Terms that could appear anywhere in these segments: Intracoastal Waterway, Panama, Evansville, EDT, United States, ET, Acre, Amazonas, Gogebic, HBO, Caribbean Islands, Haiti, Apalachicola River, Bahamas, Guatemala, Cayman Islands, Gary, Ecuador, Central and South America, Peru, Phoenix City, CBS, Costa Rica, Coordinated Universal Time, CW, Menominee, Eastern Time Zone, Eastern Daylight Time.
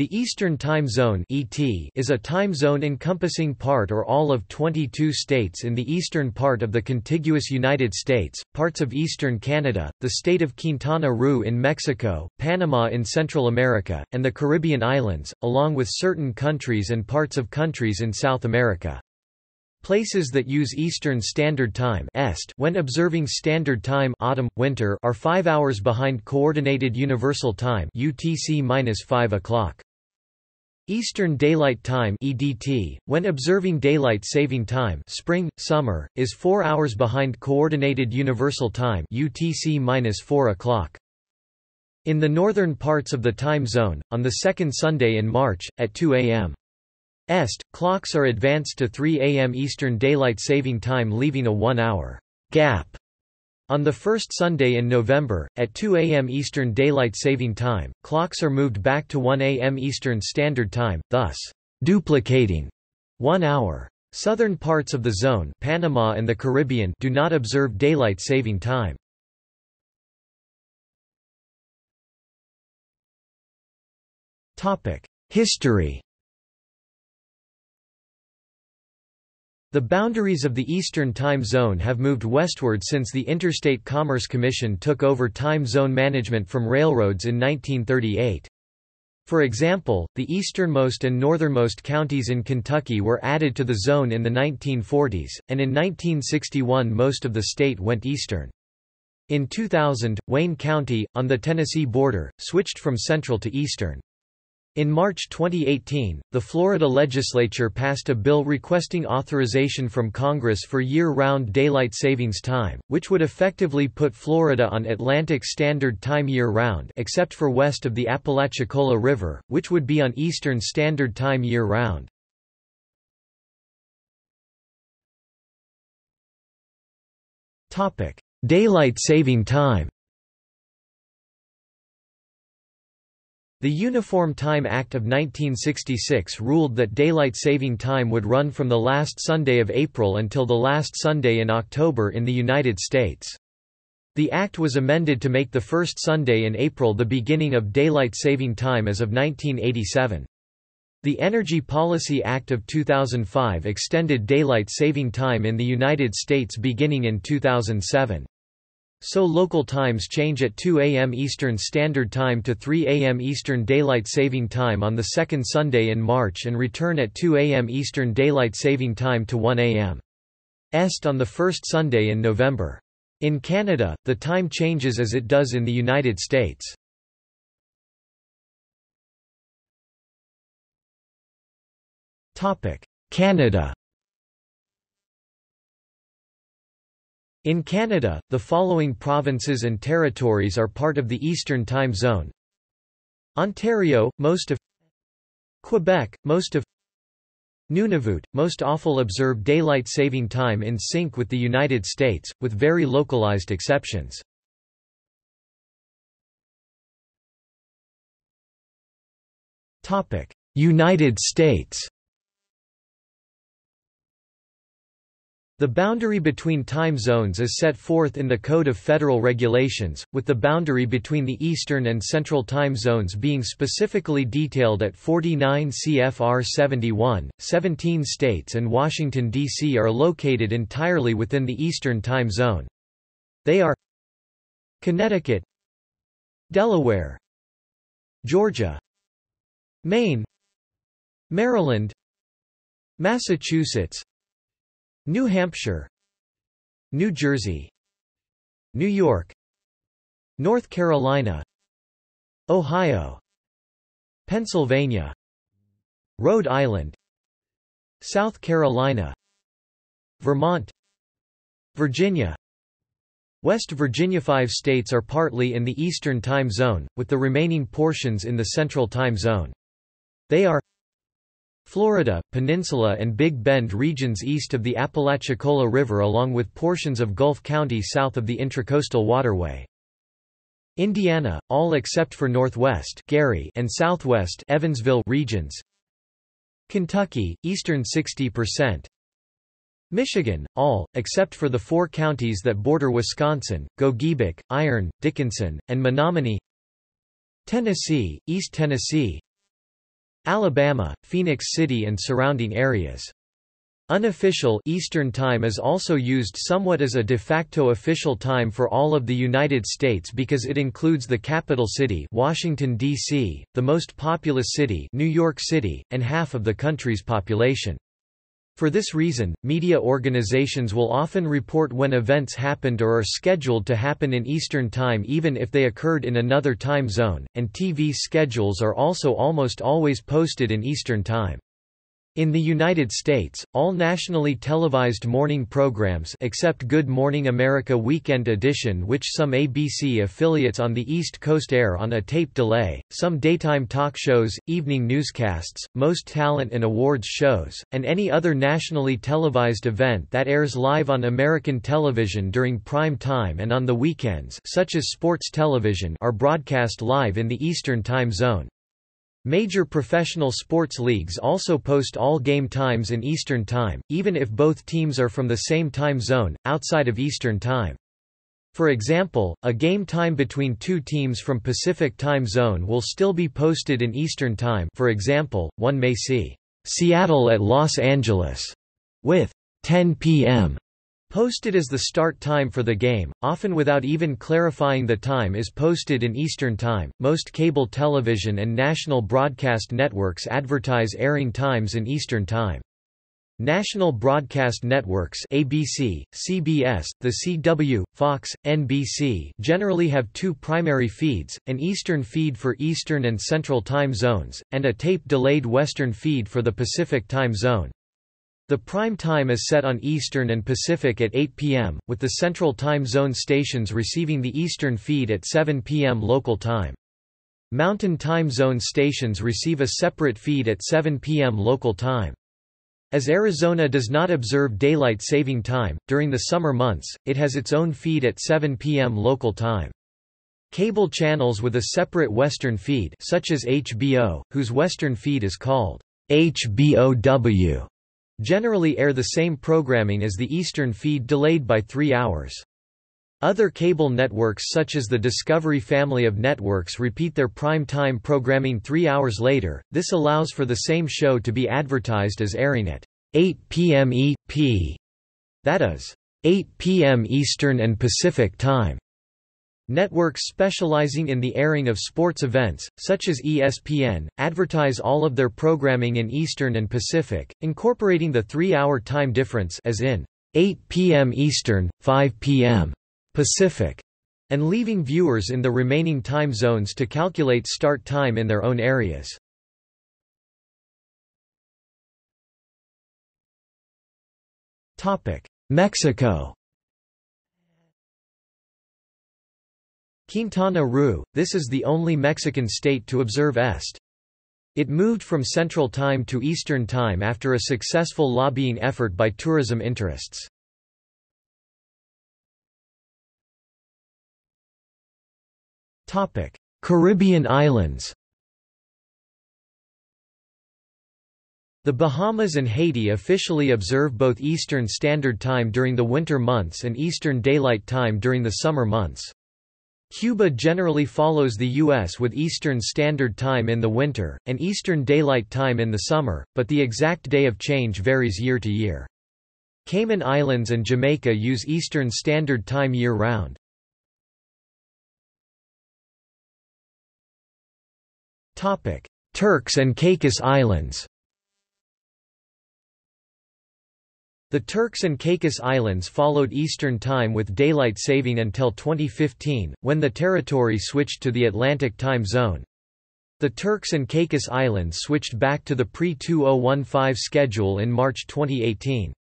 The Eastern Time Zone (ET) is a time zone encompassing part or all of 22 states in the eastern part of the contiguous United States, parts of eastern Canada, the state of Quintana Roo in Mexico, Panama in Central America, and the Caribbean islands, along with certain countries and parts of countries in South America. Places that use Eastern Standard Time (EST) when observing Standard Time (autumn, winter) are 5 hours behind Coordinated Universal Time (UTC-5 o'clock). Eastern Daylight Time (EDT) when observing Daylight Saving Time (spring, summer) is 4 hours behind Coordinated Universal Time (UTC-4 o'clock). In the northern parts of the time zone, on the second Sunday in March at 2 a.m. EST, clocks are advanced to 3 a.m. Eastern Daylight Saving Time, leaving a 1-hour gap. On the first Sunday in November, at 2 a.m. Eastern Daylight Saving Time, clocks are moved back to 1 a.m. Eastern Standard Time, thus duplicating 1 hour. Southern parts of the zone, Panama and the Caribbean, do not observe Daylight Saving Time. History. The boundaries of the Eastern Time Zone have moved westward since the Interstate Commerce Commission took over time zone management from railroads in 1938. For example, the easternmost and northernmost counties in Kentucky were added to the zone in the 1940s, and in 1961 most of the state went eastern. In 2000, Wayne County, on the Tennessee border, switched from central to eastern. In March 2018, the Florida legislature passed a bill requesting authorization from Congress for year-round daylight savings time, which would effectively put Florida on Atlantic Standard Time year-round except for west of the Apalachicola River, which would be on Eastern Standard Time year-round. Daylight saving time. The Uniform Time Act of 1966 ruled that daylight saving time would run from the last Sunday of April until the last Sunday in October in the United States. The act was amended to make the first Sunday in April the beginning of daylight saving time as of 1987. The Energy Policy Act of 2005 extended daylight saving time in the United States beginning in 2007. So local times change at 2 a.m. Eastern Standard Time to 3 a.m. Eastern Daylight Saving Time on the second Sunday in March and return at 2 a.m. Eastern Daylight Saving Time to 1 a.m. EST on the first Sunday in November. In Canada, the time changes as it does in the United States. Canada. In Canada, the following provinces and territories are part of the Eastern Time Zone: Ontario, most of Quebec, most of Nunavut, most often observe daylight saving time in sync with the United States, with very localized exceptions. United States. The boundary between time zones is set forth in the Code of Federal Regulations, with the boundary between the Eastern and Central time zones being specifically detailed at 49 CFR 71. 17 states and Washington, D.C. are located entirely within the Eastern time zone. They are Connecticut, Delaware, Georgia, Maine, Maryland, Massachusetts, New Hampshire, New Jersey, New York, North Carolina, Ohio, Pennsylvania, Rhode Island, South Carolina, Vermont, Virginia, West Virginia. 5 states are partly in the Eastern Time Zone, with the remaining portions in the Central Time Zone. They are Florida, Peninsula and Big Bend regions east of the Apalachicola River along with portions of Gulf County south of the Intracoastal Waterway. Indiana, all except for northwest Gary and southwest Evansville regions. Kentucky, eastern 60%. Michigan, all, except for the 4 counties that border Wisconsin, Gogebic, Iron, Dickinson, and Menominee. Tennessee, East Tennessee. Alabama, Phoenix City and surrounding areas. Unofficial Eastern Time is also used somewhat as a de facto official time for all of the United States because it includes the capital city, Washington, D.C., the most populous city, New York City, and half of the country's population. For this reason, media organizations will often report when events happened or are scheduled to happen in Eastern Time even if they occurred in another time zone, and TV schedules are also almost always posted in Eastern Time. In the United States, all nationally televised morning programs except Good Morning America Weekend Edition, which some ABC affiliates on the East Coast air on a tape delay, some daytime talk shows, evening newscasts, most talent and awards shows, and any other nationally televised event that airs live on American television during prime time and on the weekends, such as sports television, are broadcast live in the Eastern Time Zone. Major professional sports leagues also post all game times in Eastern Time, even if both teams are from the same time zone, outside of Eastern Time. For example, a game time between two teams from Pacific Time Zone will still be posted in Eastern Time. For example, one may see Seattle at Los Angeles with 10 p.m. posted as the start time for the game, often without even clarifying the time is posted in Eastern Time. Most cable television and national broadcast networks advertise airing times in Eastern Time. National broadcast networks ABC, CBS, the CW, Fox, NBC generally have two primary feeds, an Eastern feed for Eastern and Central Time zones, and a tape-delayed Western feed for the Pacific Time zone. The prime time is set on Eastern and Pacific at 8 p.m., with the Central Time Zone stations receiving the Eastern feed at 7 p.m. local time. Mountain Time Zone stations receive a separate feed at 7 p.m. local time. As Arizona does not observe daylight saving time, during the summer months, it has its own feed at 7 p.m. local time. Cable channels with a separate Western feed, such as HBO, whose Western feed is called HBOW, generally air the same programming as the Eastern feed, delayed by 3 hours. Other cable networks such as the Discovery family of networks repeat their prime time programming 3 hours later. This allows for the same show to be advertised as airing at 8 p.m. ET, that is, 8 p.m. Eastern and Pacific Time. Networks specializing in the airing of sports events, such as ESPN, advertise all of their programming in Eastern and Pacific, incorporating the 3-hour time difference as in 8 p.m. Eastern, 5 p.m. Pacific, and leaving viewers in the remaining time zones to calculate start time in their own areas. Mexico. Quintana Roo, this is the only Mexican state to observe EST. It moved from Central Time to Eastern Time after a successful lobbying effort by tourism interests. Caribbean islands. The Bahamas and Haiti officially observe both Eastern Standard Time during the winter months and Eastern Daylight Time during the summer months. Cuba generally follows the U.S. with Eastern Standard Time in the winter, and Eastern Daylight Time in the summer, but the exact day of change varies year to year. Cayman Islands and Jamaica use Eastern Standard Time year-round. Turks and Caicos Islands. The Turks and Caicos Islands followed Eastern Time with daylight saving until 2015, when the territory switched to the Atlantic Time Zone. The Turks and Caicos Islands switched back to the pre-2015 schedule in March 2018.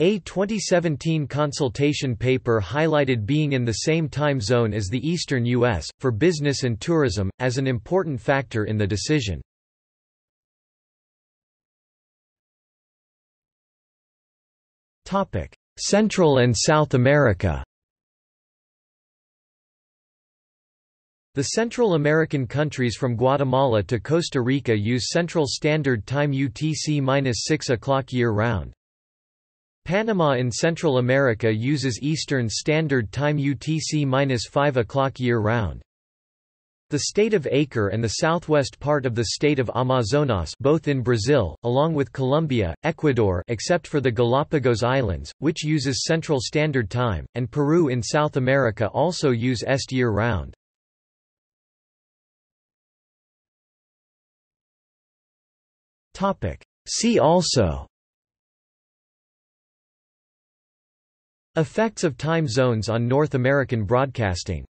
A 2017 consultation paper highlighted being in the same time zone as the Eastern U.S., for business and tourism, as an important factor in the decision. Central and South America. The Central American countries from Guatemala to Costa Rica use Central Standard Time UTC-6 o'clock year-round. Panama in Central America uses Eastern Standard Time UTC-5 o'clock year-round. The state of Acre and the southwest part of the state of Amazonas, both in Brazil, along with Colombia, Ecuador except for the Galapagos Islands, which uses Central Standard Time, and Peru in South America also use EST year-round. See also: Effects of time zones on North American broadcasting.